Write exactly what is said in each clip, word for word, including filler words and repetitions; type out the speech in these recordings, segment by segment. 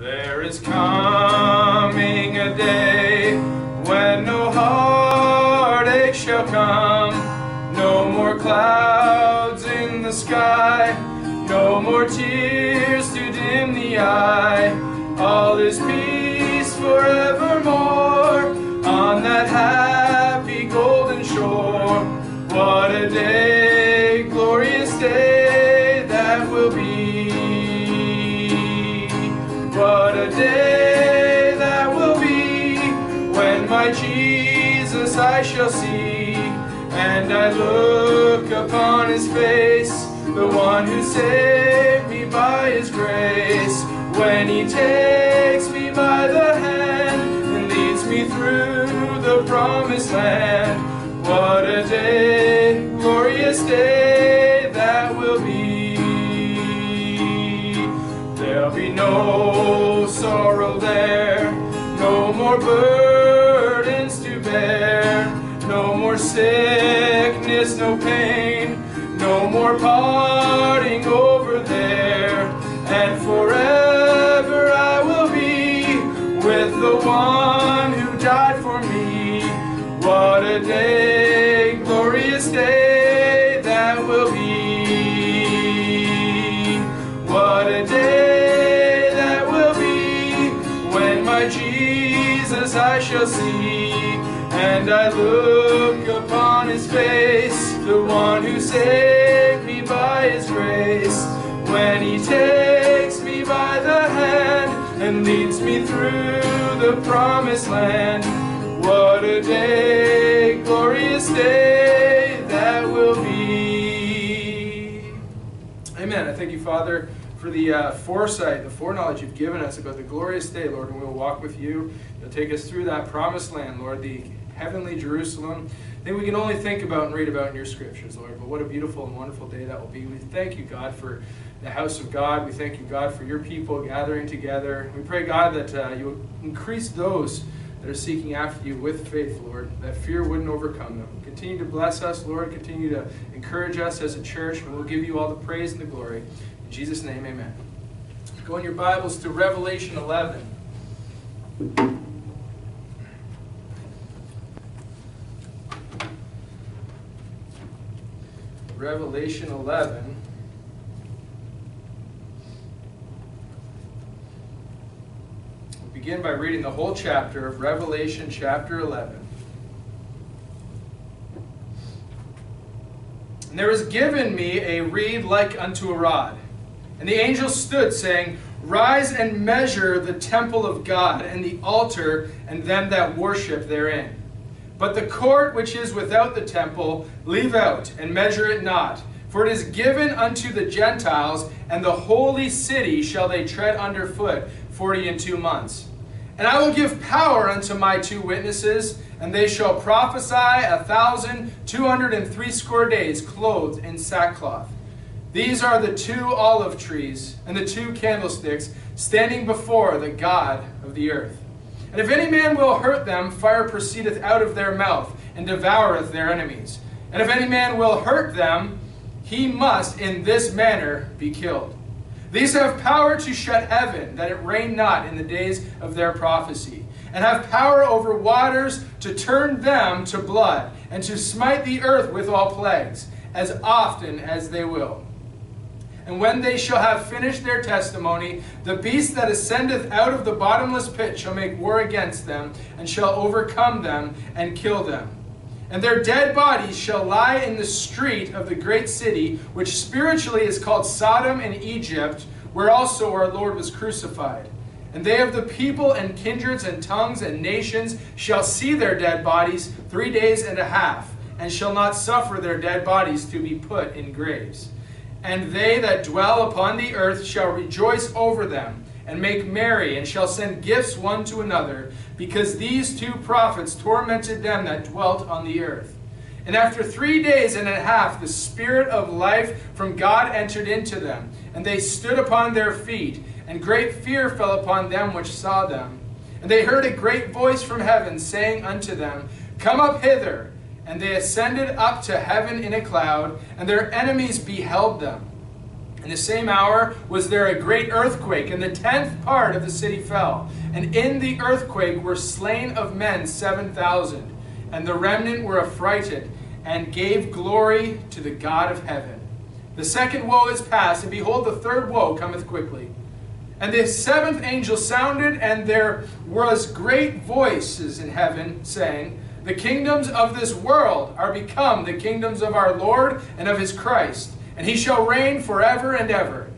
There is coming a day when no heartache shall come, no more clouds in the sky, no more tears to dim the eye. All is peace forevermore on that happy golden shore. What a day, glorious day that will be. What a day that will be when my Jesus I shall see, and I look upon his face, the one who saved me by his grace. When he takes me by the hand and leads me through the promised land, what a day, glorious day that will be. There'll be no sorrow there, no more burdens to bear, no more sickness, no pain, no more parting over there, and forever I will be with the one who died for me. What a day, glorious day that will be. What a day that will be when my Jesus I shall see, and I look upon his face, the one who saved me by his grace. When he takes me by the hand and leads me through the promised land, what a day, glorious day that will be. Amen. I thank you, Father, for the uh, foresight, the foreknowledge you've given us about the glorious day, Lord, and we'll walk with you. You'll take us through that promised land, Lord, the heavenly Jerusalem. I think we can only think about and read about in your scriptures, Lord, but what a beautiful and wonderful day that will be. We thank you, God, for the house of God. We thank you, God, for your people gathering together. We pray, God, that uh, you increase those that are seeking after you with faith, Lord, that fear wouldn't overcome them. Continue to bless us, Lord. Continue to encourage us as a church, and we'll give you all the praise and the glory. In Jesus' name, amen. Go in your Bibles to Revelation eleven. Revelation eleven. We'll begin by reading the whole chapter of Revelation chapter eleven. And there was given me a reed like unto a rod, and the angel stood, saying, Rise and measure the temple of God, and the altar, and them that worship therein. But the court which is without the temple leave out, and measure it not. For it is given unto the Gentiles, and the holy city shall they tread under foot forty and two months. And I will give power unto my two witnesses, and they shall prophesy a thousand two hundred and threescore days, clothed in sackcloth. These are the two olive trees, and the two candlesticks, standing before the God of the earth. And if any man will hurt them, fire proceedeth out of their mouth, and devoureth their enemies. And if any man will hurt them, he must in this manner be killed. These have power to shut heaven, that it rain not in the days of their prophecy, and have power over waters to turn them to blood, and to smite the earth with all plagues, as often as they will. And when they shall have finished their testimony, the beast that ascendeth out of the bottomless pit shall make war against them, and shall overcome them, and kill them. And their dead bodies shall lie in the street of the great city, which spiritually is called Sodom and Egypt, where also our Lord was crucified. And they of the people and kindreds and tongues and nations shall see their dead bodies three days and a half, and shall not suffer their dead bodies to be put in graves. And they that dwell upon the earth shall rejoice over them, and make merry, and shall send gifts one to another, because these two prophets tormented them that dwelt on the earth. And after three days and a half the Spirit of life from God entered into them, and they stood upon their feet, and great fear fell upon them which saw them. And they heard a great voice from heaven, saying unto them, Come up hither. And they ascended up to heaven in a cloud, and their enemies beheld them. In the same hour was there a great earthquake, and the tenth part of the city fell. And in the earthquake were slain of men seven thousand. And the remnant were affrighted, and gave glory to the God of heaven. The second woe is past, and behold, the third woe cometh quickly. And the seventh angel sounded, and there was great voices in heaven, saying, The kingdoms of this world are become the kingdoms of our Lord and of his Christ, and he shall reign forever and ever.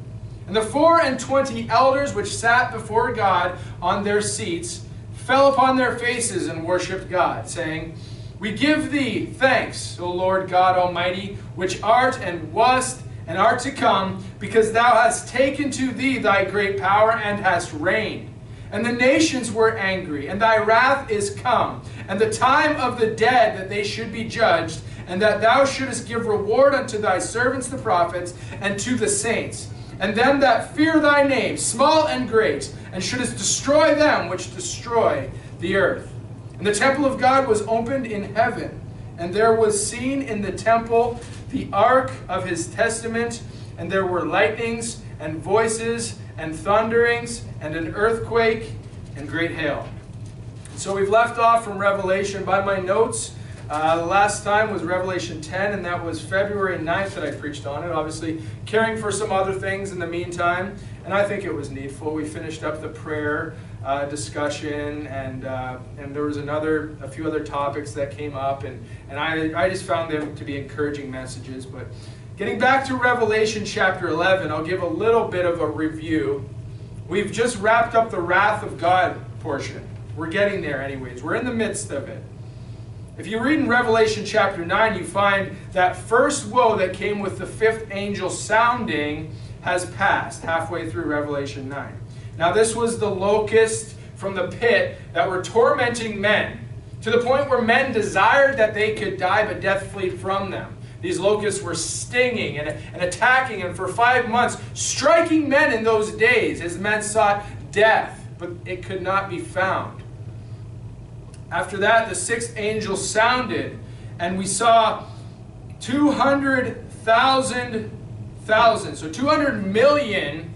And the four and twenty elders which sat before God on their seats fell upon their faces and worshipped God, saying, We give thee thanks, O Lord God Almighty, which art and wast and art to come, because thou hast taken to thee thy great power and hast reigned. And the nations were angry, and thy wrath is come, and the time of the dead that they should be judged, and that thou shouldest give reward unto thy servants the prophets, and to the saints, and them that fear thy name, small and great, and shouldest destroy them which destroy the earth. And the temple of God was opened in heaven, and there was seen in the temple the ark of his testament, and there were lightnings, and voices, and thunderings, and an earthquake, and great hail. So we've left off from Revelation. By my notes, uh, the last time was Revelation ten, and that was February ninth that I preached on it, obviously caring for some other things in the meantime, and I think it was needful. We finished up the prayer uh, discussion, and, uh, and there was another, a few other topics that came up, and, and I, I just found them to be encouraging messages. But getting back to Revelation chapter eleven, I'll give a little bit of a review. We've just wrapped up the wrath of God portion. We're getting there anyways. We're in the midst of it. If you read in Revelation chapter nine, you find that first woe that came with the fifth angel sounding has passed halfway through Revelation nine. Now this was the locusts from the pit that were tormenting men to the point where men desired that they could die, but death fled from them. These locusts were stinging and, and attacking, and for five months, striking men in those days as men sought death, but it could not be found. After that, the sixth angel sounded, and we saw two hundred thousand, so two hundred million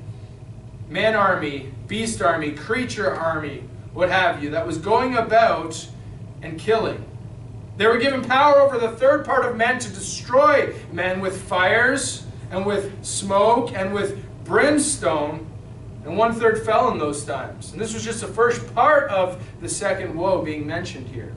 man army, beast army, creature army, what have you, that was going about and killing. They were given power over the third part of men to destroy men with fires and with smoke and with brimstone. And one-third fell in those times. And this was just the first part of the second woe being mentioned here.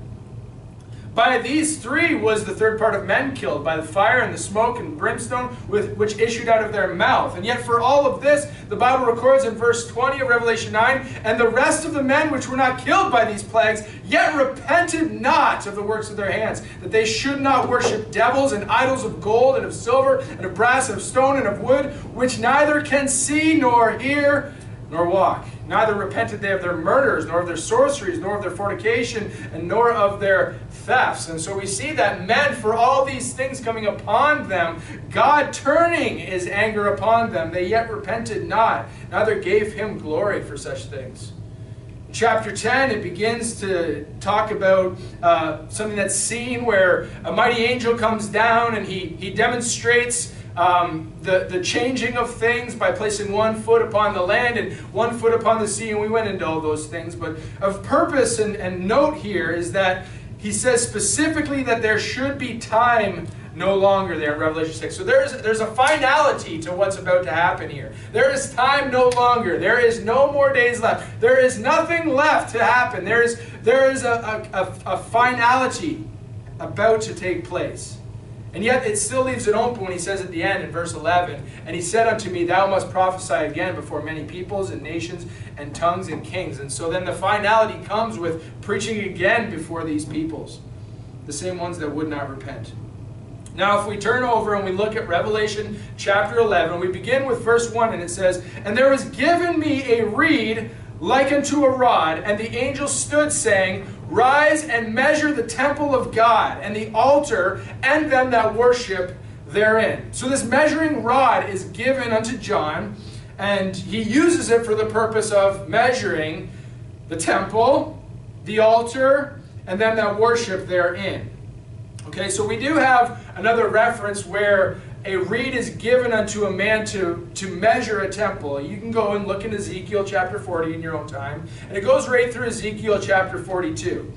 By these three was the third part of men killed, by the fire and the smoke and brimstone with, which issued out of their mouth. And yet for all of this, the Bible records in verse twenty of Revelation nine, And the rest of the men which were not killed by these plagues, yet repented not of the works of their hands, that they should not worship devils and idols of gold and of silver and of brass and of stone and of wood, which neither can see nor hear nor walk. Neither repented they of their murders, nor of their sorceries, nor of their fornication, and nor of their thefts. And so we see that men, for all these things coming upon them, God turning his anger upon them, they yet repented not, neither gave him glory for such things. In chapter ten, it begins to talk about uh, something that's seen where a mighty angel comes down and he, he demonstrates Um, the, the changing of things by placing one foot upon the land and one foot upon the sea, and we went into all those things. But of purpose and, and note here is that he says specifically that there should be time no longer there in Revelation six. So there is, there's a finality to what's about to happen here. There is time no longer. There is no more days left. There is nothing left to happen. There is, there is a, a, a finality about to take place. And yet it still leaves it open when he says at the end in verse eleven, And he said unto me, Thou must prophesy again before many peoples and nations and tongues and kings. And so then the finality comes with preaching again before these peoples, the same ones that would not repent. Now if we turn over and we look at Revelation chapter eleven, we begin with verse one, and it says, And there was given me a reed like unto a rod, and the angel stood, saying, Rise and measure the temple of God, and the altar, and them that worship therein. So this measuring rod is given unto John, and he uses it for the purpose of measuring the temple, the altar, and them that worship therein. Okay, so we do have another reference where a reed is given unto a man to, to measure a temple. You can go and look in Ezekiel chapter forty in your own time. And it goes right through Ezekiel chapter forty-two.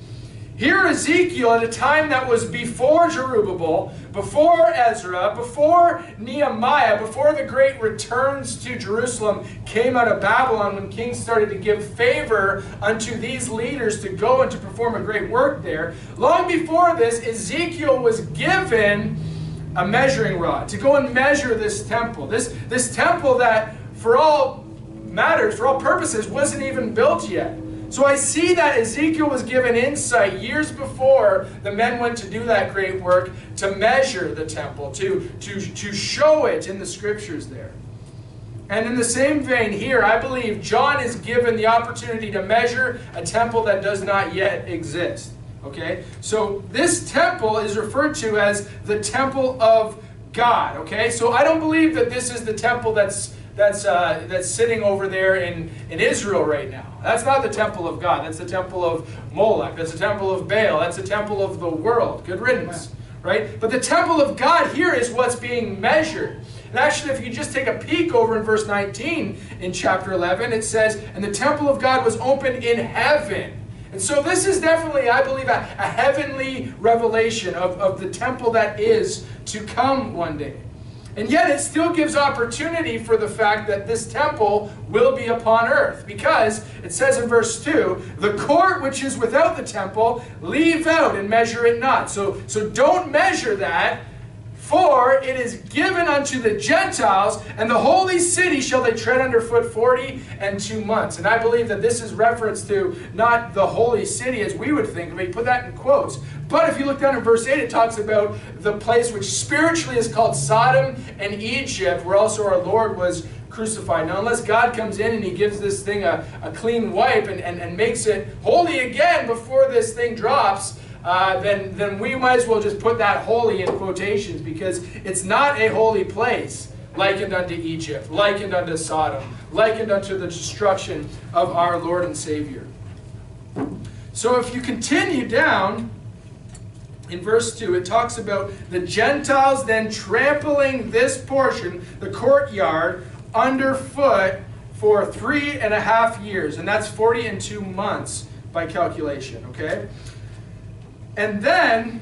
Here Ezekiel, at a time that was before Zerubbabel, before Ezra, before Nehemiah, before the great returns to Jerusalem came out of Babylon, when kings started to give favor unto these leaders to go and to perform a great work there. Long before this, Ezekiel was given a measuring rod to go and measure this temple. This, this temple that, for all matters, for all purposes, wasn't even built yet. So I see that Ezekiel was given insight years before the men went to do that great work, to measure the temple, to, to, to show it in the scriptures there. And in the same vein here, I believe John is given the opportunity to measure a temple that does not yet exist. Okay? So this temple is referred to as the temple of God. Okay? So I don't believe that this is the temple that's That's, uh, that's sitting over there in, in Israel right now. That's not the temple of God. That's the temple of Moloch. That's the temple of Baal. That's the temple of the world. Good riddance, right? But the temple of God here is what's being measured. And actually, if you just take a peek over in verse nineteen in chapter eleven, it says, and the temple of God was opened in heaven. And so this is definitely, I believe, a, a heavenly revelation of, of the temple that is to come one day. And yet it still gives opportunity for the fact that this temple will be upon earth. Because it says in verse two, the court which is without the temple, leave out and measure it not. So, so don't measure that, for it is given unto the Gentiles, and the holy city shall they tread underfoot forty and two months. And I believe that this is reference to not the holy city as we would think of it. Put that in quotes. But if you look down in verse eight, it talks about the place which spiritually is called Sodom and Egypt, where also our Lord was crucified. Now, unless God comes in and he gives this thing a, a clean wipe and, and, and makes it holy again before this thing drops, uh, then, then we might as well just put that holy in quotations, because it's not a holy place, likened unto Egypt, likened unto Sodom, likened unto the destruction of our Lord and Savior. So if you continue down, in verse two, it talks about the Gentiles then trampling this portion, the courtyard, underfoot for three and a half years. And that's forty and two months by calculation, okay? And then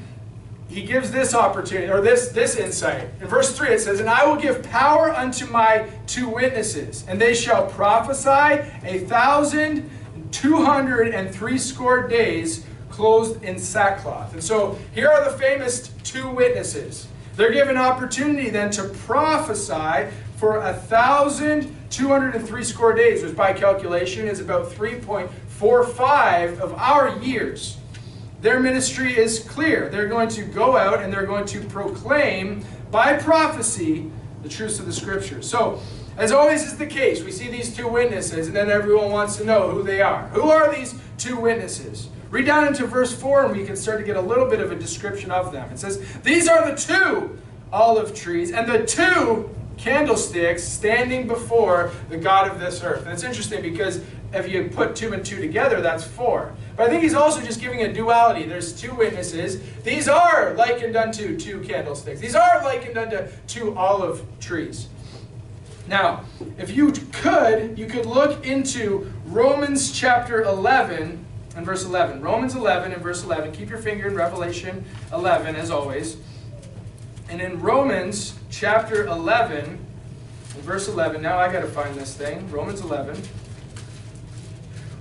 he gives this opportunity, or this, this insight. In verse three it says, and I will give power unto my two witnesses, and they shall prophesy a thousand two hundred and threescore days, clothed in sackcloth. And so here are the famous two witnesses. They're given opportunity then to prophesy for a thousand two hundred and threescore days, which by calculation is about three point four five of our years. Their ministry is clear. They're going to go out and they're going to proclaim by prophecy the truths of the scriptures. So, as always is the case, we see these two witnesses and then everyone wants to know who they are. Who are these two witnesses? Read down into verse four and we can start to get a little bit of a description of them. It says, these are the two olive trees and the two candlesticks standing before the God of this earth. And it's interesting because if you put two and two together, that's four. But I think he's also just giving a duality. There's two witnesses. These are likened unto two candlesticks. These are likened unto two olive trees. Now, if you could, you could look into Romans chapter eleven, and verse eleven. Romans eleven and verse eleven. Keep your finger in Revelation eleven as always. And in Romans chapter eleven and verse eleven. Now I got to find this thing. Romans eleven.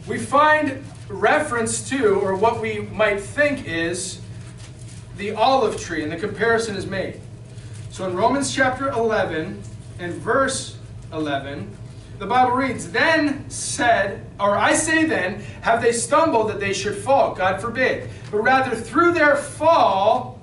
We find reference to, or what we might think is, the olive tree. And the comparison is made. So in Romans chapter eleven and verse eleven. The Bible reads, then said, or I say then, have they stumbled that they should fall? God forbid. But rather through their fall,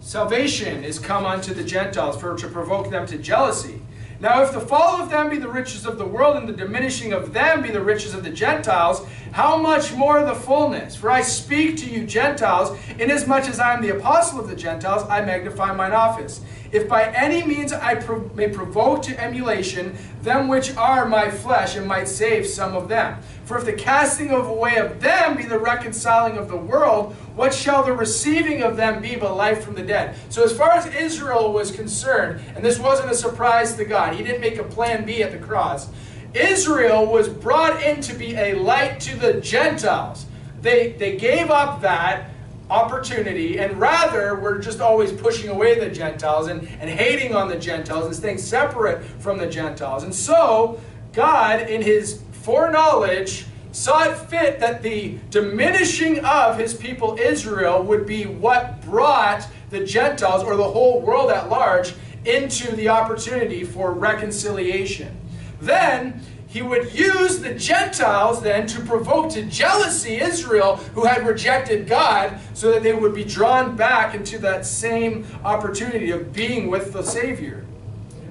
salvation is come unto the Gentiles, for to provoke them to jealousy. Now if the fall of them be the riches of the world, and the diminishing of them be the riches of the Gentiles, how much more the fullness? For I speak to you Gentiles, inasmuch as I am the apostle of the Gentiles, I magnify mine office. If by any means I pro may provoke to emulation them which are my flesh, and might save some of them. For if the casting away of them be the reconciling of the world, what shall the receiving of them be but life from the dead? So as far as Israel was concerned, and this wasn't a surprise to God, he didn't make a plan B at the cross, Israel was brought in to be a light to the Gentiles. They, they gave up that opportunity, and rather we're just always pushing away the Gentiles and, and hating on the Gentiles and staying separate from the Gentiles. And so God, in his foreknowledge, saw it fit that the diminishing of his people Israel would be what brought the Gentiles, or the whole world at large, into the opportunity for reconciliation. Then he would use the Gentiles then to provoke to jealousy Israel, who had rejected God, so that they would be drawn back into that same opportunity of being with the Savior.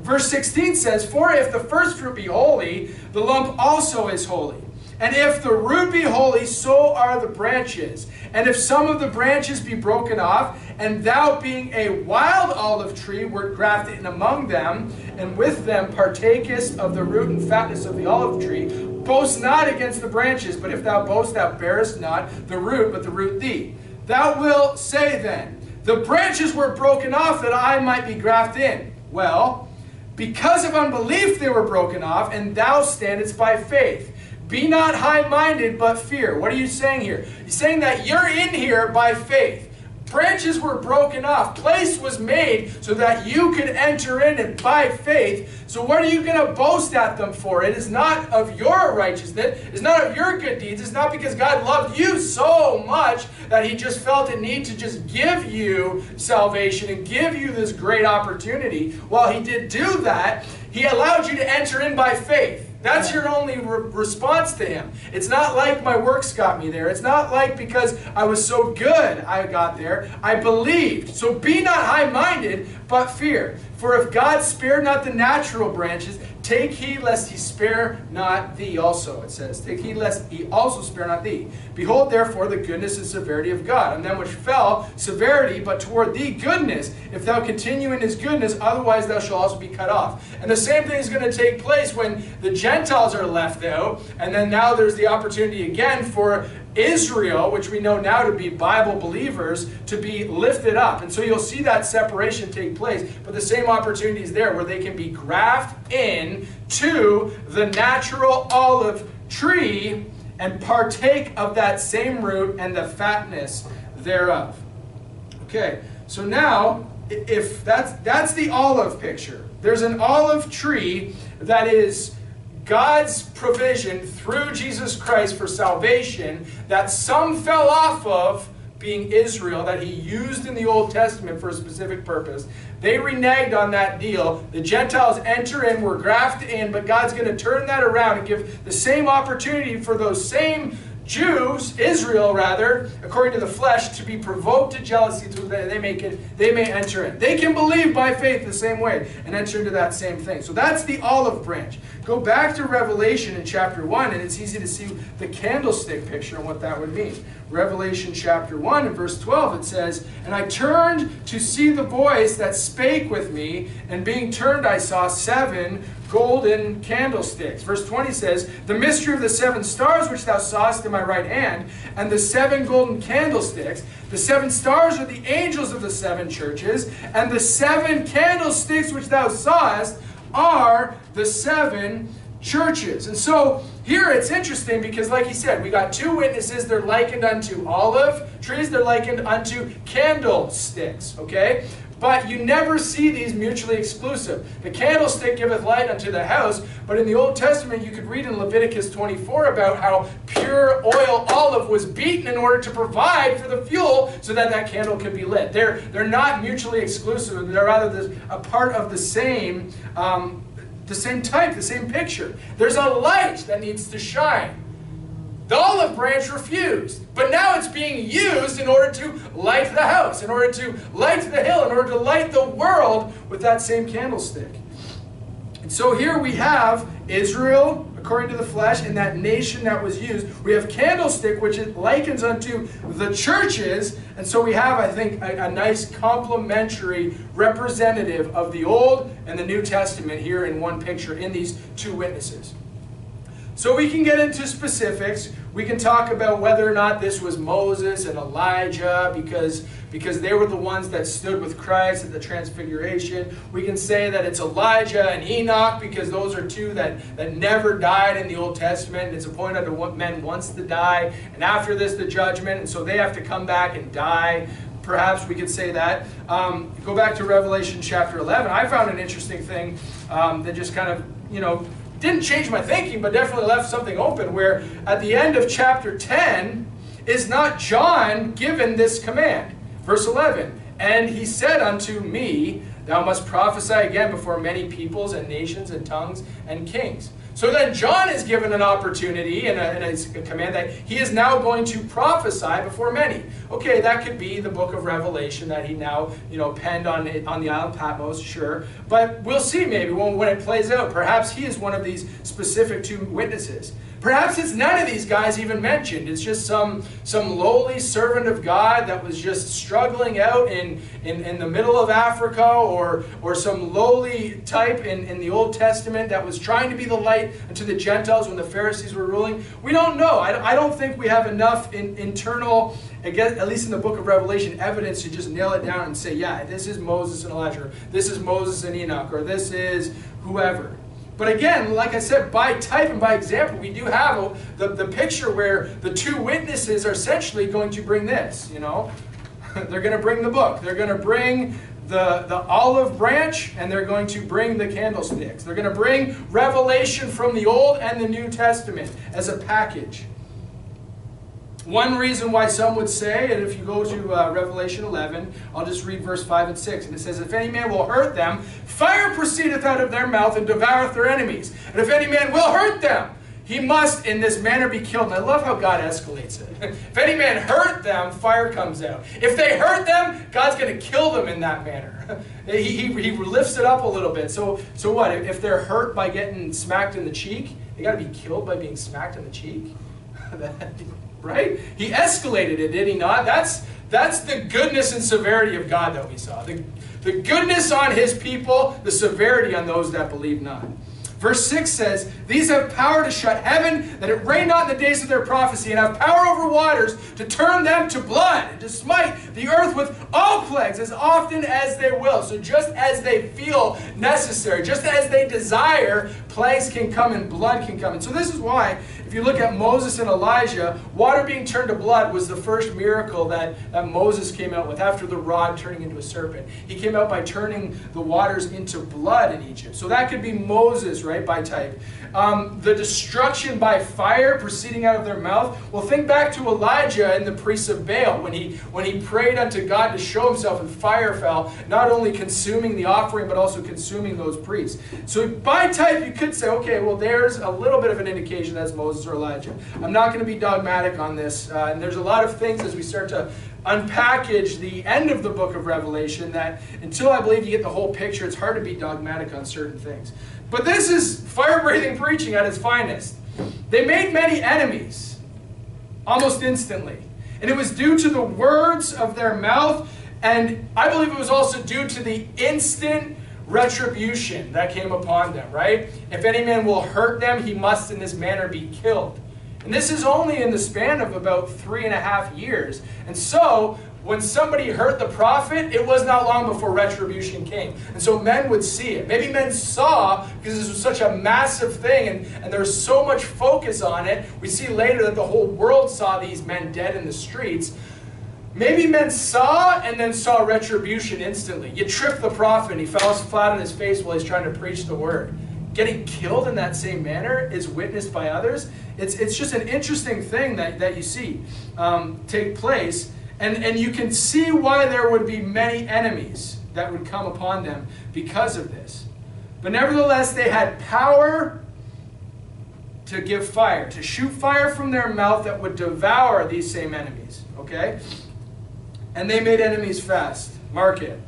Verse sixteen says, "For if the first fruit be holy, the lump also is holy. And if the root be holy, so are the branches. And if some of the branches be broken off, and thou being a wild olive tree wert grafted in among them, and with them partakest of the root and fatness of the olive tree, boast not against the branches, but if thou boast, thou bearest not the root, but the root thee. Thou wilt say then, the branches were broken off that I might be grafted in. Well, because of unbelief they were broken off, and thou standest by faith. Be not high-minded, but fear." What are you saying here? He's saying that you're in here by faith. Branches were broken off. Place was made so that you could enter in it by faith. So what are you going to boast at them for? It is not of your righteousness. It's not of your good deeds. It's not because God loved you so much that he just felt a need to just give you salvation and give you this great opportunity. While he did do that, he allowed you to enter in by faith. That's your only re response to him. It's not like my works got me there. It's not like because I was so good I got there. I believed. So be not high-minded, but fear. For if God spared not the natural branches, take heed lest he spare not thee also, it says. Take heed lest he also spare not thee. Behold, therefore, the goodness and severity of God. On them which fell, severity, but toward thee, goodness. If thou continue in his goodness, otherwise thou shalt also be cut off. And the same thing is going to take place when the Gentiles are left out. And then now there's the opportunity again for Israel, which we know now to be Bible believers, to be lifted up. And so you'll see that separation take place, but the same opportunity is there where they can be grafted in to the natural olive tree and partake of that same root and the fatness thereof. Okay, so now if that's that's the olive picture. There's an olive tree that is God's provision through Jesus Christ for salvation that some fell off of, being Israel, that he used in the Old Testament for a specific purpose. They reneged on that deal. The Gentiles enter in, were grafted in, but God's going to turn that around and give the same opportunity for those same Jews, Israel rather, according to the flesh, to be provoked to jealousy so that they make it, they may enter in. They can believe by faith the same way and enter into that same thing. So that's the olive branch. Go back to Revelation in chapter one, and it's easy to see the candlestick picture and what that would mean. Revelation chapter one and verse twelve, it says, "And I turned to see the voice that spake with me, and being turned I saw seven golden candlesticks." Verse twenty says, "The mystery of the seven stars which thou sawest in my right hand, and the seven golden candlesticks. The seven stars are the angels of the seven churches, and the seven candlesticks which thou sawest are the seven churches." And so here it's interesting because, like he said, we got two witnesses. They're likened unto olive trees. They're likened unto candlesticks, okay? But you never see these mutually exclusive. The candlestick giveth light unto the house. But in the Old Testament, you could read in Leviticus twenty-four about how pure oil olive was beaten in order to provide for the fuel so that that candle could be lit. They're, they're not mutually exclusive. They're rather a part of the same, um, the same type, the same picture. There's a light that needs to shine. The olive branch refused, but now it's being used in order to light the house, in order to light the hill, in order to light the world with that same candlestick. And so here we have Israel, according to the flesh, and that nation that was used. We have candlestick, which it likens unto the churches. And so we have, I think, a, a nice complementary representative of the Old and the New Testament here in one picture in these two witnesses. So we can get into specifics. We can talk about whether or not this was Moses and Elijah because, because they were the ones that stood with Christ at the Transfiguration. We can say that it's Elijah and Enoch because those are two that, that never died in the Old Testament. It's appointed unto men once to die, and after this the judgment, and so they have to come back and die. Perhaps we could say that. Um, go back to Revelation chapter eleven. I found an interesting thing um, that just kind of, you know, didn't change my thinking, but definitely left something open, where at the end of chapter ten is not John given this command. Verse eleven, and he said unto me, thou must prophesy again before many peoples and nations and tongues and kings. So then John is given an opportunity and a, and a command that he is now going to prophesy before many. Okay, that could be the book of Revelation that he now, you know, penned on, on the Isle of Patmos, sure. But we'll see maybe when, when it plays out. Perhaps he is one of these specific two witnesses. Perhaps it's none of these guys even mentioned. It's just some, some lowly servant of God that was just struggling out in, in, in the middle of Africa, or, or some lowly type in, in the Old Testament that was trying to be the light unto the Gentiles when the Pharisees were ruling. We don't know. I, I don't think we have enough in, internal, again, at least in the book of Revelation, evidence to just nail it down and say, yeah, this is Moses and Elijah, or this is Moses and Enoch, or this is whoever. But again, like I said, by type and by example, we do have a, the, the picture where the two witnesses are essentially going to bring this, you know. They're going to bring the book. They're going to bring the, the olive branch, and they're going to bring the candlesticks. They're going to bring revelation from the Old and the New Testament as a package. One reason why some would say, and if you go to uh, Revelation eleven, I'll just read verse five and six, and it says, if any man will hurt them, fire proceedeth out of their mouth and devoureth their enemies. And if any man will hurt them, he must in this manner be killed. And I love how God escalates it. If any man hurt them, fire comes out. If they hurt them, God's going to kill them in that manner. he, he, he lifts it up a little bit. So, so what? If they're hurt by getting smacked in the cheek, they got to be killed by being smacked in the cheek? Right? He escalated it, did he not? That's, that's the goodness and severity of God that we saw. The, the goodness on his people, the severity on those that believe not. Verse six says, these have power to shut heaven, that it rain not in the days of their prophecy, and have power over waters to turn them to blood, and to smite the earth with all plagues as often as they will. So just as they feel necessary, just as they desire, plagues can come and blood can come. And so this is why, if you look at Moses and Elijah, water being turned to blood was the first miracle that, that Moses came out with after the rod turning into a serpent. He came out by turning the waters into blood in Egypt. So that could be Moses, right? Right, by type. Um, the destruction by fire proceeding out of their mouth. Well, think back to Elijah and the priests of Baal when he, when he prayed unto God to show himself, and fire fell, not only consuming the offering, but also consuming those priests. So by type, you could say, okay, well, there's a little bit of an indication that's Moses or Elijah. I'm not going to be dogmatic on this. Uh, and there's a lot of things as we start to unpackage the end of the book of Revelation that until I believe you get the whole picture, it's hard to be dogmatic on certain things. But this is fire-breathing preaching at its finest. They made many enemies almost instantly. And it was due to the words of their mouth, and I believe it was also due to the instant retribution that came upon them, right? If any man will hurt them, he must in this manner be killed. And this is only in the span of about three and a half years. And so, when somebody hurt the prophet, it was not long before retribution came. And so men would see it. Maybe men saw, because this was such a massive thing, and, and there was so much focus on it. We see later that the whole world saw these men dead in the streets. Maybe men saw and then saw retribution instantly. You tripped the prophet, and he fell flat on his face while he's trying to preach the word. Getting killed in that same manner is witnessed by others. It's, it's just an interesting thing that, that you see um, take place. And, and you can see why there would be many enemies that would come upon them because of this. But nevertheless, they had power to give fire, to shoot fire from their mouth that would devour these same enemies. Okay? And they made enemies fast. Mark it.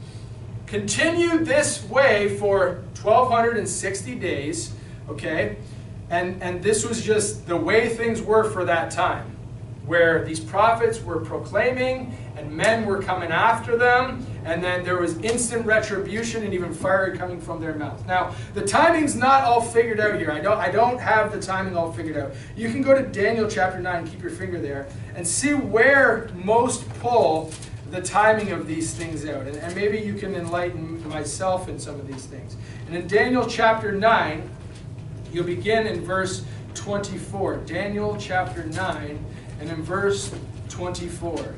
Continued this way for twelve hundred sixty days. Okay? And, and this was just the way things were for that time, where these prophets were proclaiming and men were coming after them, and then there was instant retribution and even fire coming from their mouths. Now, the timing's not all figured out here. I don't, I don't have the timing all figured out. You can go to Daniel chapter nine, keep your finger there, and see where most pull the timing of these things out. And, and maybe you can enlighten myself in some of these things. And in Daniel chapter nine, you'll begin in verse twenty-four. Daniel chapter nine, and in verse twenty-four.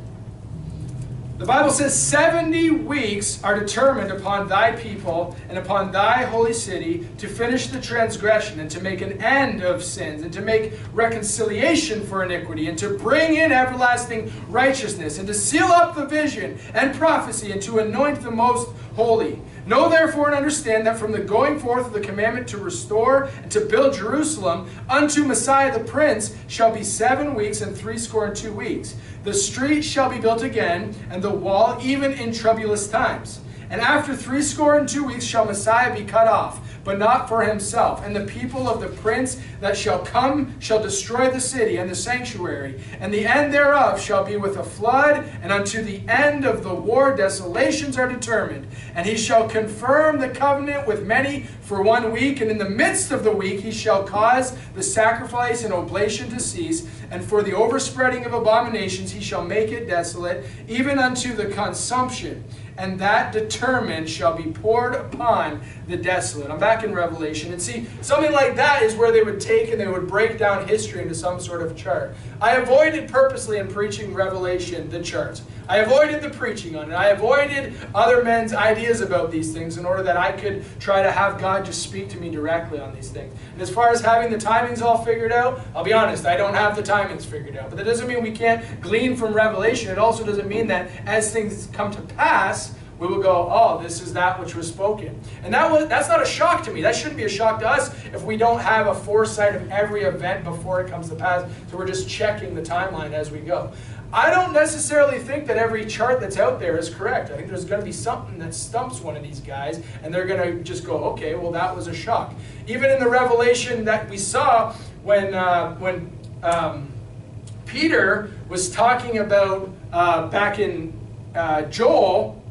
The Bible says, seventy weeks are determined upon thy people and upon thy holy city to finish the transgression and to make an end of sins and to make reconciliation for iniquity and to bring in everlasting righteousness and to seal up the vision and prophecy and to anoint the most holy. Know therefore and understand that from the going forth of the commandment to restore and to build Jerusalem unto Messiah the Prince shall be seven weeks and threescore and two weeks. The street shall be built again, and the wall even in troublous times. And after threescore and two weeks shall Messiah be cut off, but not for himself. And the people of the prince that shall come shall destroy the city and the sanctuary. And the end thereof shall be with a flood, and unto the end of the war desolations are determined. And he shall confirm the covenant with many for one week, and in the midst of the week he shall cause the sacrifice and oblation to cease. And for the overspreading of abominations he shall make it desolate, even unto the consumption. And that determined shall be poured upon the desolate. I'm back in Revelation. And see, something like that is where they would take and they would break down history into some sort of chart. I avoided purposely in preaching Revelation the charts. I avoided the preaching on it. I avoided other men's ideas about these things in order that I could try to have God just speak to me directly on these things. And as far as having the timings all figured out, I'll be honest, I don't have the timings figured out. But that doesn't mean we can't glean from Revelation. It also doesn't mean that as things come to pass, we will go, oh, this is that which was spoken. And that was, that's not a shock to me. That shouldn't be a shock to us if we don't have a foresight of every event before it comes to pass. So we're just checking the timeline as we go. I don't necessarily think that every chart that's out there is correct. I think there's going to be something that stumps one of these guys, and they're going to just go, okay, well, that was a shock. Even in the Revelation that we saw when, uh, when um, Peter was talking about uh, back in uh, Joel,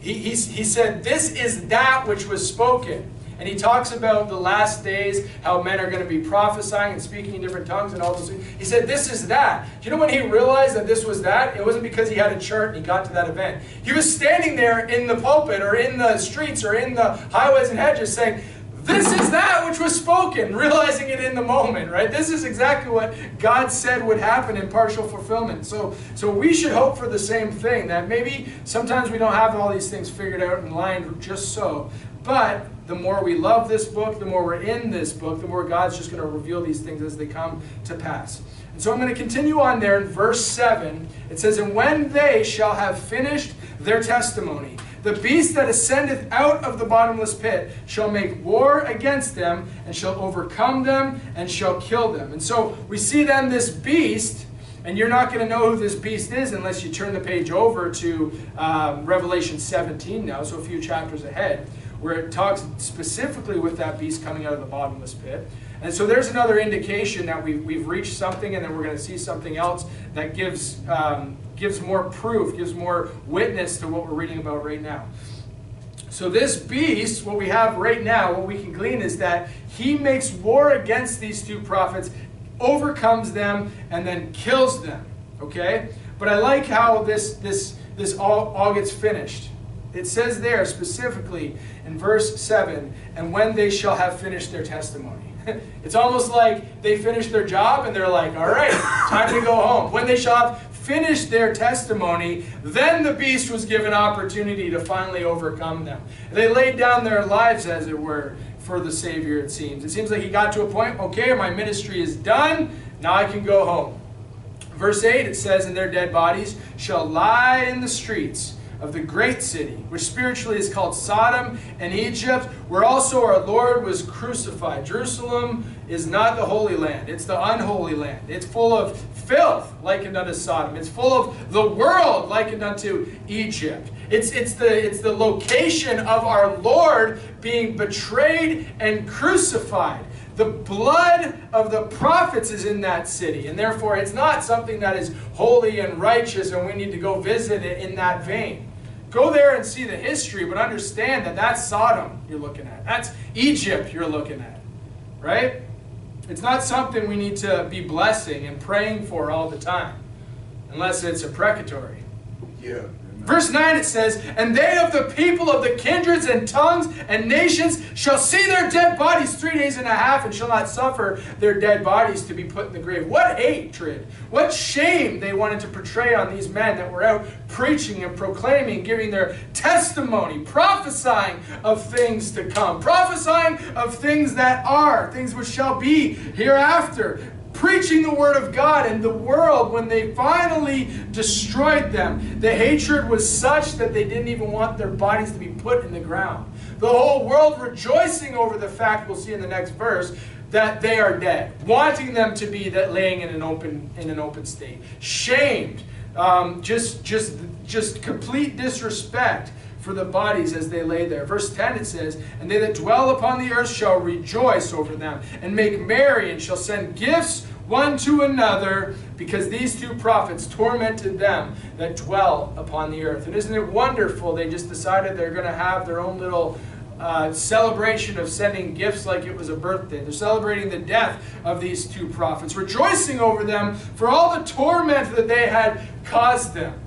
he, he, he said, this is that which was spoken. And he talks about the last days, how men are going to be prophesying and speaking in different tongues and all those things. He said, this is that. Do you know when he realized that this was that? It wasn't because he had a chart and he got to that event. He was standing there in the pulpit or in the streets or in the highways and hedges saying, this is that which was spoken, realizing it in the moment, right? This is exactly what God said would happen in partial fulfillment. So, so we should hope for the same thing, that maybe sometimes we don't have all these things figured out and lined just so. But the more we love this book, the more we're in this book, the more God's just going to reveal these things as they come to pass. And so I'm going to continue on there in verse seven. It says, and when they shall have finished their testimony, the beast that ascendeth out of the bottomless pit shall make war against them, and shall overcome them, and shall kill them. And so we see then this beast, and you're not going to know who this beast is unless you turn the page over to um, Revelation seventeen now, so a few chapters ahead, where it talks specifically with that beast coming out of the bottomless pit. And so there's another indication that we've, we've reached something, and then we're going to see something else that gives, um, gives more proof, gives more witness to what we're reading about right now. So this beast, what we have right now, what we can glean is that he makes war against these two prophets, overcomes them, and then kills them. Okay? But I like how this, this, this all, all gets finished. It says there specifically in verse seven, and when they shall have finished their testimony. It's almost like they finished their job and they're like, all right, time to go home. When they shall have finished their testimony, then the beast was given opportunity to finally overcome them. They laid down their lives, as it were, for the Savior, it seems. It seems like he got to a point, okay, my ministry is done, now I can go home. Verse eight, it says, and their dead bodies shall lie in the streets of the great city, which spiritually is called Sodom and Egypt, where also our Lord was crucified. Jerusalem is not the holy land. It's the unholy land. It's full of filth, likened unto Sodom. It's full of the world, likened unto Egypt. It's, it's, the, it's the location of our Lord being betrayed and crucified. The blood of the prophets is in that city, and therefore it's not something that is holy and righteous and we need to go visit it in that vein. Go there and see the history, but understand that that's Sodom you're looking at. That's Egypt you're looking at, right? It's not something we need to be blessing and praying for all the time, unless it's a precatory. Yeah. Verse nine, it says, "And they of the people of the kindreds and tongues and nations shall see their dead bodies three days and a half and shall not suffer their dead bodies to be put in the grave." What hatred, what shame they wanted to portray on these men that were out preaching and proclaiming, giving their testimony, prophesying of things to come, prophesying of things that are, things which shall be hereafter. Preaching the word of God, and the world, when they finally destroyed them, the hatred was such that they didn't even want their bodies to be put in the ground. The whole world rejoicing over the fact, we'll see in the next verse, that they are dead, wanting them to be that laying in an open in an open state, shamed, um, just just just complete disrespect for the bodies as they lay there. Verse ten, it says, "And they that dwell upon the earth shall rejoice over them, and make merry, and shall send gifts one to another, because these two prophets tormented them that dwell upon the earth." And isn't it wonderful? They just decided they're going to have their own little uh, celebration of sending gifts like it was a birthday. They're celebrating the death of these two prophets, rejoicing over them for all the torment that they had caused them.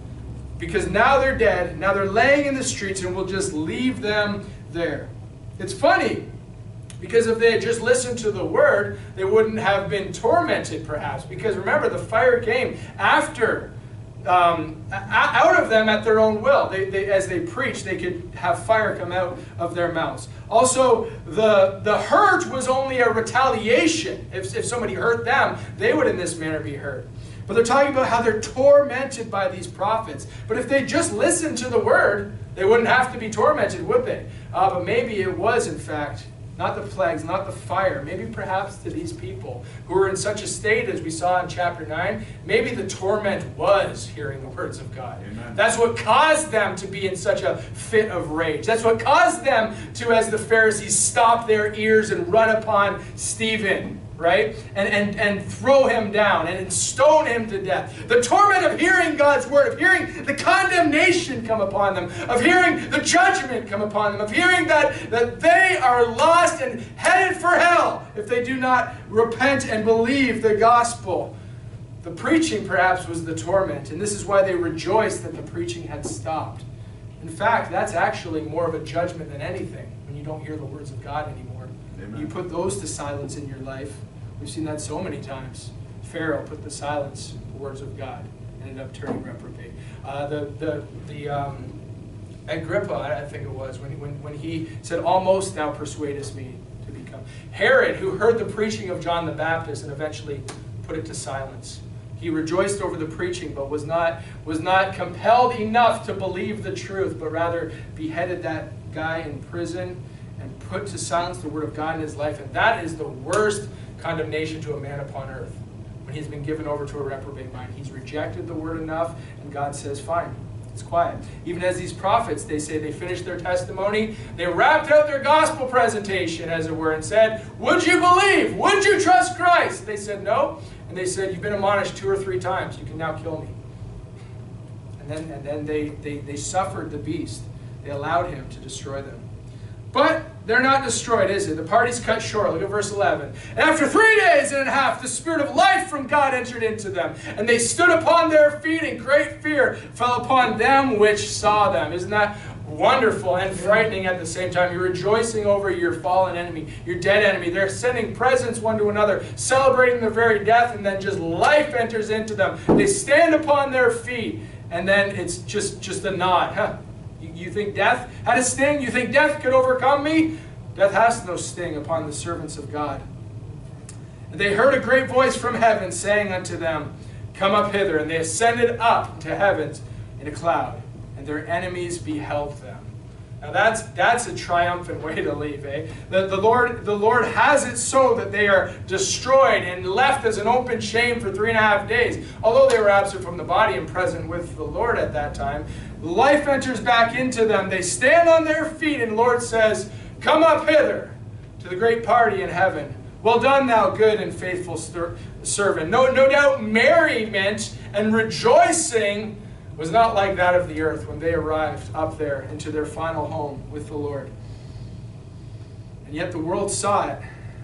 Because now they're dead, now they're laying in the streets, and we'll just leave them there. It's funny, because if they had just listened to the word, they wouldn't have been tormented perhaps. Because remember, the fire came after, um, out of them at their own will. They, they, as they preached, they could have fire come out of their mouths. Also, the, the hurt was only a retaliation. If, if somebody hurt them, they would in this manner be hurt. But they're talking about how they're tormented by these prophets. But if they just listened to the word, they wouldn't have to be tormented, would they? Uh, but maybe it was, in fact, not the plagues, not the fire. Maybe perhaps to these people who were in such a state, as we saw in chapter nine, maybe the torment was hearing the words of God. Amen. That's what caused them to be in such a fit of rage. That's what caused them to, as the Pharisees, stop their ears and run upon Stephen. Right? And, and, and throw him down and stone him to death. The torment of hearing God's word, of hearing the condemnation come upon them, of hearing the judgment come upon them, of hearing that, that they are lost and headed for hell if they do not repent and believe the gospel. The preaching perhaps was the torment, and this is why they rejoiced that the preaching had stopped. In fact, that's actually more of a judgment than anything when you don't hear the words of God anymore. Amen. You put those to silence in your life. We've seen that so many times. Pharaoh put to silence the words of God, ended up turning reprobate. Uh, the the, the um, Agrippa, I think it was, when, when, when he said, "Almost thou persuadest me to become." Herod, who heard the preaching of John the Baptist and eventually put it to silence. He rejoiced over the preaching, but was not, was not compelled enough to believe the truth, but rather beheaded that guy in prison and put to silence the word of God in his life. And that is the worst condemnation to a man upon earth. When he's been given over to a reprobate mind, he's rejected the word enough, and God says, fine, it's quiet. Even as these prophets, they say they finished their testimony, they wrapped out their gospel presentation, as it were, and said, would you believe? Would you trust Christ? They said no, and they said, you've been admonished two or three times. You can now kill me. And then, and then they, they, they suffered the beast. They allowed him to destroy them. But they're not destroyed, is it? The party's cut short. Look at verse eleven. "And after three days and a half, the Spirit of life from God entered into them. And they stood upon their feet, and great fear fell upon them which saw them." Isn't that wonderful and frightening at the same time? You're rejoicing over your fallen enemy, your dead enemy. They're sending presents one to another, celebrating their very death, and then just life enters into them. They stand upon their feet, and then it's just, just a nod. Huh? You think death had a sting? You think death could overcome me? Death has no sting upon the servants of God. "And they heard a great voice from heaven saying unto them, Come up hither. And they ascended up to heavens in a cloud, and their enemies beheld them." Now that's, that's a triumphant way to leave, eh? The, the, Lord, the Lord has it so that they are destroyed and left as an open shame for three and a half days. Although they were absent from the body and present with the Lord at that time, life enters back into them. They stand on their feet, and the Lord says, Come up hither to the great party in heaven Well done, thou good and faithful servant. No, no doubt merriment and rejoicing was not like that of the earth when they arrived up there into their final home with the Lord. And yet the world saw it.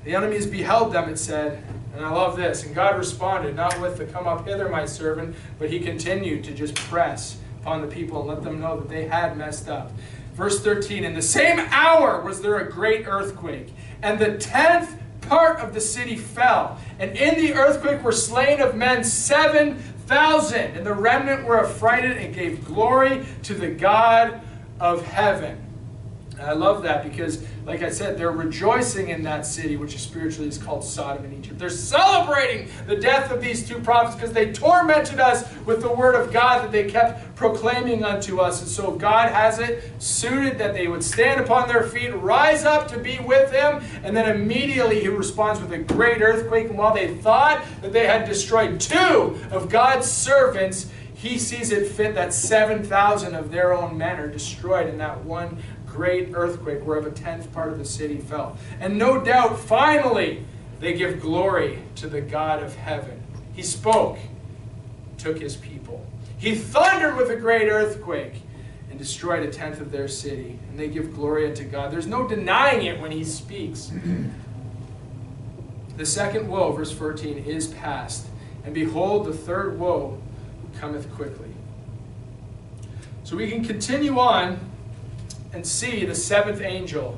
The enemies beheld them, it said. And I love this. And God responded, not with the come up hither, my servant, but he continued to just press upon the people and let them know that they had messed up. Verse thirteen, in the same hour was there a great earthquake, and the tenth part of the city fell. And in the earthquake were slain of men seven thousand. And the remnant were affrighted and gave glory to the God of heaven. And I love that because, like I said, they're rejoicing in that city, which spiritually is called Sodom and Egypt. They're celebrating the death of these two prophets because they tormented us with the word of God that they kept proclaiming unto us. And so God has it suited that they would stand upon their feet, rise up to be with him, and then immediately he responds with a great earthquake. And while they thought that they had destroyed two of God's servants, he sees it fit that seven thousand of their own men are destroyed in that one great earthquake whereof a tenth part of the city fell. And no doubt, finally, they give glory to the God of heaven. He spoke, took his people. He thundered with a great earthquake and destroyed a tenth of their city. And they give glory unto God. There's no denying it when he speaks. The second woe, verse fourteen, is past. And behold, the third woe cometh quickly. So we can continue on and see the seventh angel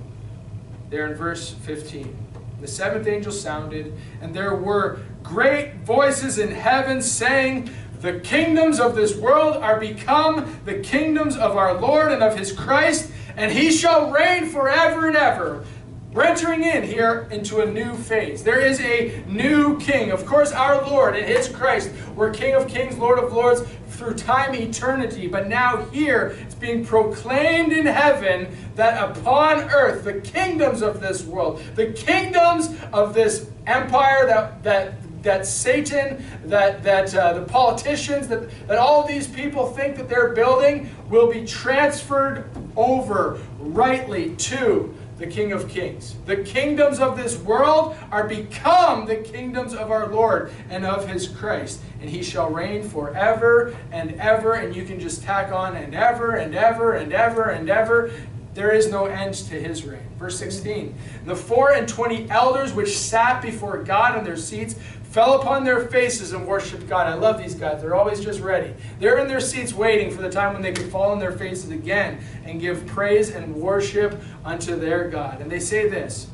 there in verse fifteen. The seventh angel sounded, and there were great voices in heaven saying, the kingdoms of this world are become the kingdoms of our Lord and of his Christ, and he shall reign forever and ever. We're entering in here into a new phase. There is a new king. Of course, our Lord and his Christ were King of kings, Lord of lords, through time eternity, but now here it's being proclaimed in heaven that upon earth the kingdoms of this world, the kingdoms of this empire that that that Satan, that that uh, the politicians, that that all these people think that they're building, will be transferred over rightly to the King of kings. The kingdoms of this world are become the kingdoms of our Lord and of his Christ. And he shall reign forever and ever. And you can just tack on and ever and ever and ever and ever. There is no end to his reign. Verse sixteen, and the four and twenty elders which sat before God in their seats fell upon their faces and worshiped God. I love these guys. They're always just ready. They're in their seats waiting for the time when they can fall on their faces again and give praise and worship unto their God. And they say this,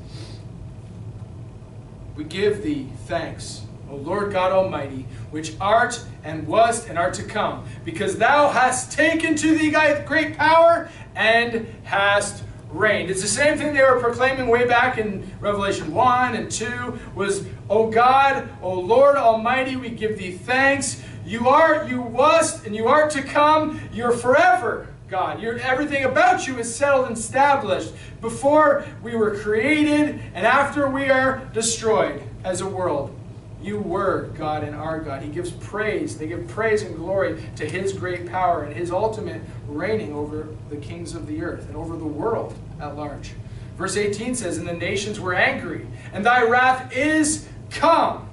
we give thee thanks, O Lord God Almighty, which art and wast and art to come, because thou hast taken to thee great power and hast reigned. It's the same thing they were proclaiming way back in Revelation one and two, was, O God, O Lord Almighty, we give thee thanks. You are, you wast, and you are to come. You're forever, God. You're, everything about you is settled and established before we were created and after we are destroyed as a world. You were God and our God. He gives praise. They give praise and glory to his great power and his ultimate reigning over the kings of the earth and over the world at large. Verse eighteen says, and the nations were angry, and thy wrath is come,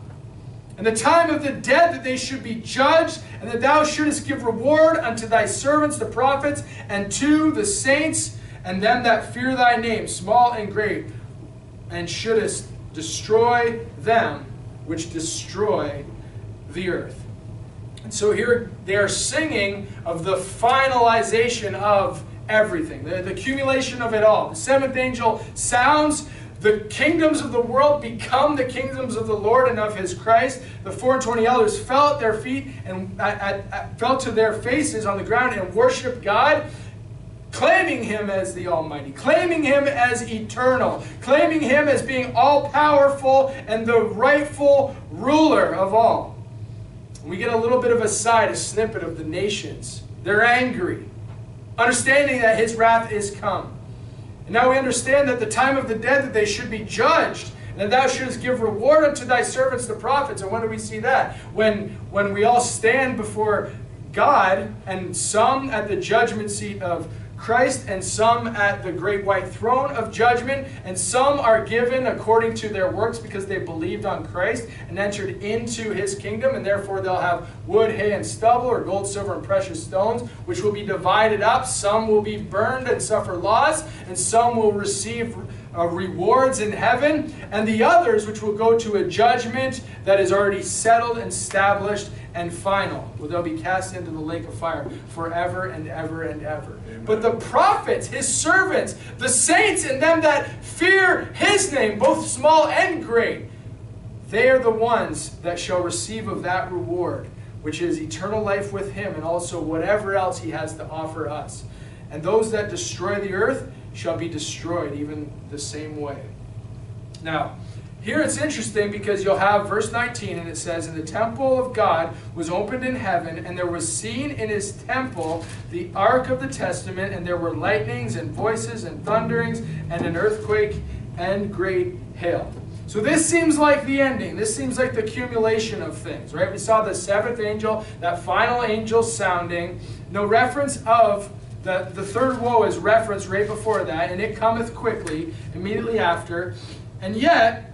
and the time of the dead that they should be judged, and that thou shouldest give reward unto thy servants the prophets, and to the saints, and them that fear thy name, small and great, and shouldest destroy them which destroy the earth. And so here they are singing of the finalization of everything, the, the accumulation of it all. The seventh angel sounds, the kingdoms of the world become the kingdoms of the Lord and of his Christ. The four and twenty elders fell at their feet and at, at, at, fell to their faces on the ground and worshiped God, claiming him as the Almighty, claiming him as eternal, claiming him as being all-powerful and the rightful ruler of all. We get a little bit of a side, a snippet of the nations. They're angry, understanding that his wrath is come. And now we understand that the time of the dead that they should be judged, and that thou shouldest give reward unto thy servants the prophets. And when do we see that? When, when we all stand before God, and some at the judgment seat of Christ, and some at the great white throne of judgment, and some are given according to their works because they believed on Christ and entered into his kingdom, and therefore they'll have wood, hay, and stubble, or gold, silver, and precious stones, which will be divided up. Some will be burned and suffer loss, and some will receive Uh, rewards in heaven, and the others which will go to a judgment that is already settled, established, and final. Will they'll be cast into the lake of fire forever and ever and ever. Amen. But the prophets, his servants, the saints, and them that fear his name, both small and great, they are the ones that shall receive of that reward, which is eternal life with him, and also whatever else he has to offer us. And those that destroy the earth shall be destroyed even the same way. Now, here it's interesting because you'll have verse nineteen, and it says, "And the temple of God was opened in heaven, and there was seen in his temple the ark of the testament, and there were lightnings and voices and thunderings and an earthquake and great hail." So this seems like the ending. This seems like the accumulation of things, right? We saw the seventh angel, that final angel sounding. No reference of The, the third woe is referenced right before that, and it cometh quickly, immediately after. And yet,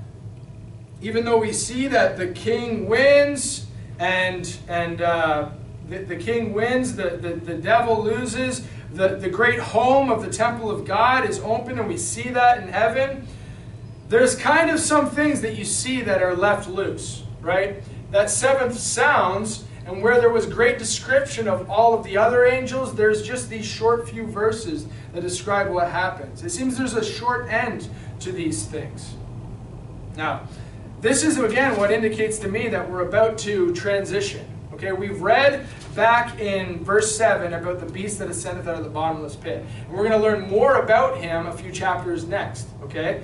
even though we see that the king wins, and, and uh, the, the king wins, the, the, the devil loses, the, the great home of the temple of God is open, and we see that in heaven, there's kind of some things that you see that are left loose, right? That seventh sounds, and where there was great description of all of the other angels, there's just these short few verses that describe what happens. It seems there's a short end to these things. Now, this is, again, what indicates to me that we're about to transition. Okay, we've read back in verse seven about the beast that ascendeth out of the bottomless pit. And we're going to learn more about him a few chapters next. Okay?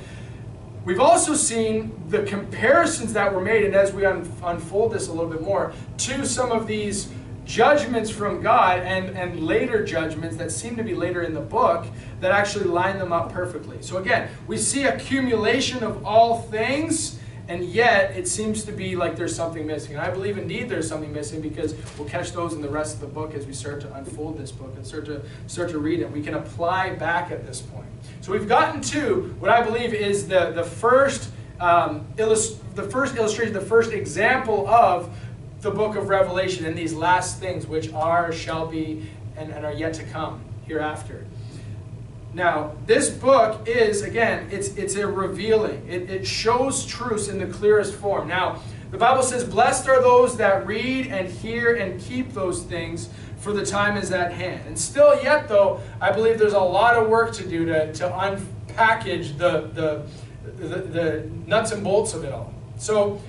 We've also seen the comparisons that were made, and as we un unfold this a little bit more, to some of these judgments from God and, and later judgments that seem to be later in the book that actually line them up perfectly. So again, we see accumulation of all things, and yet it seems to be like there's something missing. And I believe indeed there's something missing, because we'll catch those in the rest of the book as we start to unfold this book and start to, start to read it. We can apply back at this point. So we've gotten to what I believe is the, the, first, um, the first illustration, the first example of the book of Revelation and these last things which are, shall be, and, and are yet to come hereafter. Now, this book is, again, it's, it's a revealing. It, it shows truths in the clearest form. Now, the Bible says, "Blessed are those that read and hear and keep those things, for the time is at hand." And still yet, though, I believe there's a lot of work to do to, to unpackage the, the, the, the nuts and bolts of it all. So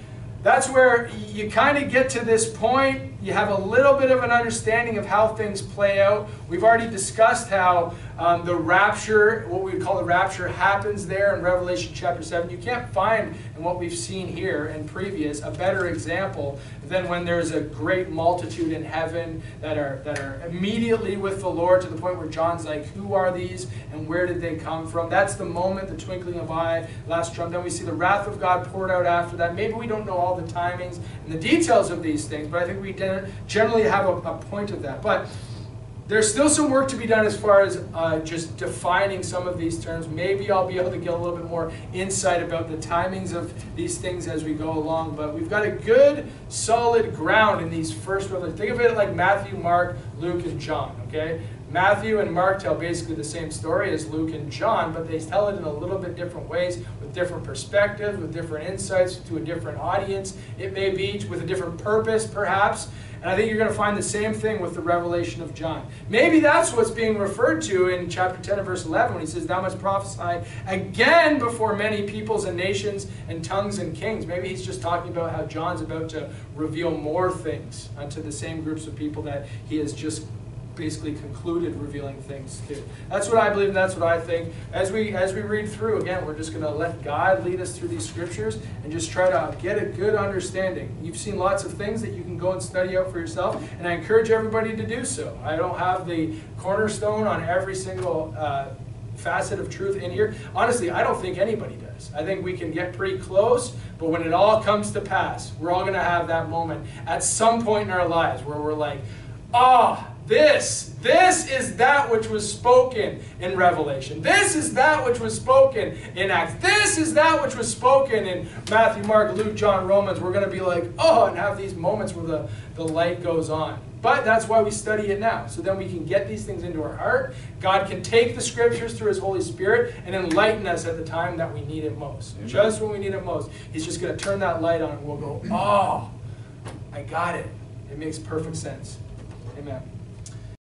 that's where you kind of get to this point. You have a little bit of an understanding of how things play out. We've already discussed how um, the rapture, what we call the rapture, happens there in Revelation chapter seven. You can't find, in what we've seen here and previous, a better example than when there's a great multitude in heaven that are, that are immediately with the Lord, to the point where John's like, who are these and where did they come from? That's the moment, the twinkling of eye, last trump. Then we see the wrath of God poured out after that. Maybe we don't know all the timings and the details of these things, but I think we generally have a, a point of that. But there's still some work to be done as far as uh, just defining some of these terms. Maybe I'll be able to get a little bit more insight about the timings of these things as we go along. But we've got a good, solid ground in these first revelations. Think of it like Matthew, Mark, Luke, and John. Okay, Matthew and Mark tell basically the same story as Luke and John, but they tell it in a little bit different ways, with different perspectives, with different insights, to a different audience. It may be with a different purpose, perhaps. And I think you're going to find the same thing with the revelation of John. Maybe that's what's being referred to in chapter ten and verse eleven when he says, "Thou must prophesy again before many peoples and nations and tongues and kings." Maybe he's just talking about how John's about to reveal more things unto the same groups of people that he has just basically concluded revealing things to. That's what I believe, and that's what I think. As we, as we read through, again, we're just going to let God lead us through these scriptures and just try to get a good understanding. You've seen lots of things that you can go and study out for yourself, and I encourage everybody to do so. I don't have the cornerstone on every single uh, facet of truth in here. Honestly, I don't think anybody does. I think we can get pretty close, but when it all comes to pass, we're all going to have that moment at some point in our lives where we're like, ah, oh, This, this is that which was spoken in Revelation. This is that which was spoken in Acts. This is that which was spoken in Matthew, Mark, Luke, John, Romans. We're going to be like, oh, and have these moments where the, the light goes on. But that's why we study it now. So then we can get these things into our heart. God can take the scriptures through his Holy Spirit and enlighten us at the time that we need it most. Amen. Just when we need it most. He's just going to turn that light on and we'll go, oh, I got it. It makes perfect sense. Amen.